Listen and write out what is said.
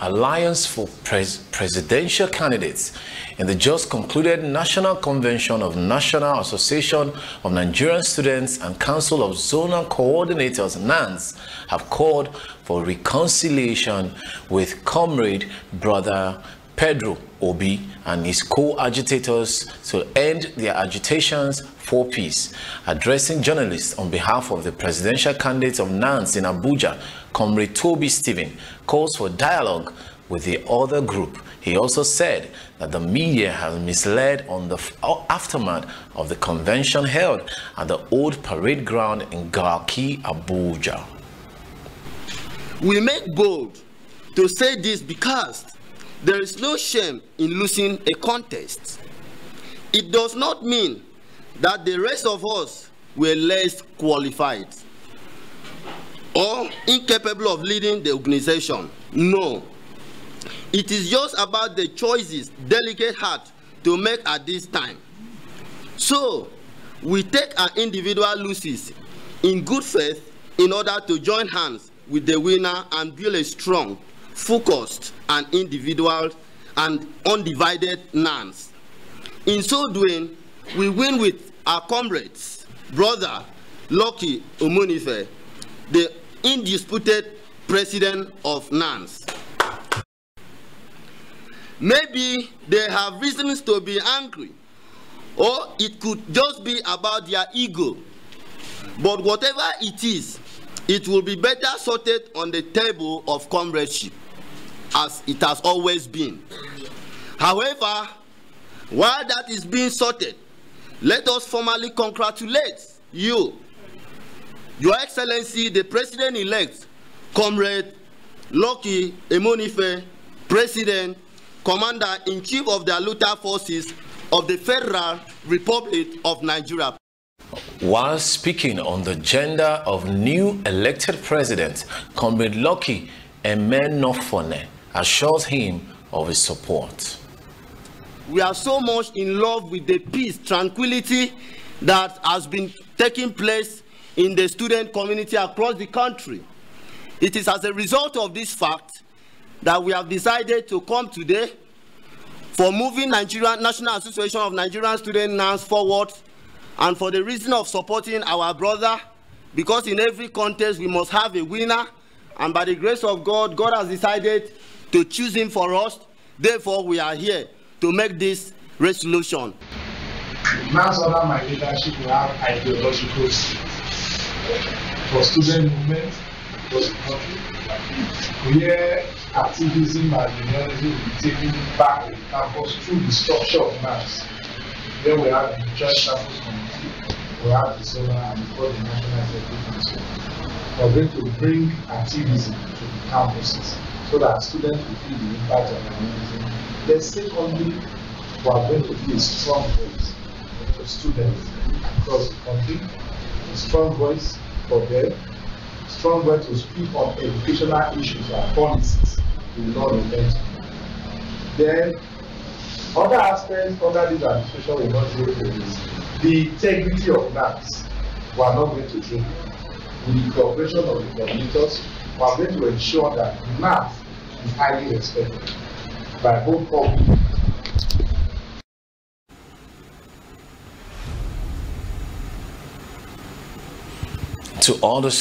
Alliance for Presidential Candidates in the just concluded National Convention of National Association of Nigerian Students and Council of Zonal Coordinators (NANS) have called for reconciliation with Comrade Brother Pedro Obi and his co-agitators to end their agitations for peace. Addressing journalists on behalf of the presidential candidates of NANS in Abuja, Comrade Toby Stephen calls for dialogue with the other group. He also said that the media has misled on the aftermath of the convention held at the old parade ground in Garki, Abuja. We make bold to say this because there is no shame in losing a contest. It does not mean that the rest of us were less qualified or incapable of leading the organization. No. It is just about the choices delicate had to make at this time. So, we take our individual losses in good faith in order to join hands with the winner and build a strong, focused and individual and undivided NANS. In so doing, we win with our comrades, brother Lucky Umunife, the undisputed president of NANS. Maybe they have reasons to be angry, or it could just be about their ego. But whatever it is, it will be better sorted on the table of comradeship, as it has always been. However, while that is being sorted, let us formally congratulate you, Your Excellency the President-elect, Comrade Loki Emenofone, President, Commander-in-Chief of the Aluta Forces of the Federal Republic of Nigeria. While speaking on the agenda of new elected president, Comrade Loki Emenofone assures him of his support. We are so much in love with the peace, tranquility that has been taking place in the student community across the country. It is as a result of this fact that we have decided to come today for moving Nigerian National Association of Nigerian Students NANS forward, and for the reason of supporting our brother, because in every contest we must have a winner, and by the grace of God, God has decided to choose him for us. Therefore, we are here to make this resolution. NANS, under my leadership, we have ideological for student movement, for where activism and humanity will be taken back with campus through the structure of NANS. Then we have the church campus committee, we have the solar and the national executive council. We're going to bring activism to the campuses so that students will feel the impact of humanism. Then secondly, we are going to be a strong voice for students across the country, a strong voice for them, a strong voice to speak on educational issues and policies in non-election. Then other aspects under this administration will not go to this. The integrity of NANS, we are not going to do. With the cooperation of the coordinators, we are going to ensure that NANS is highly respected by both public. To all the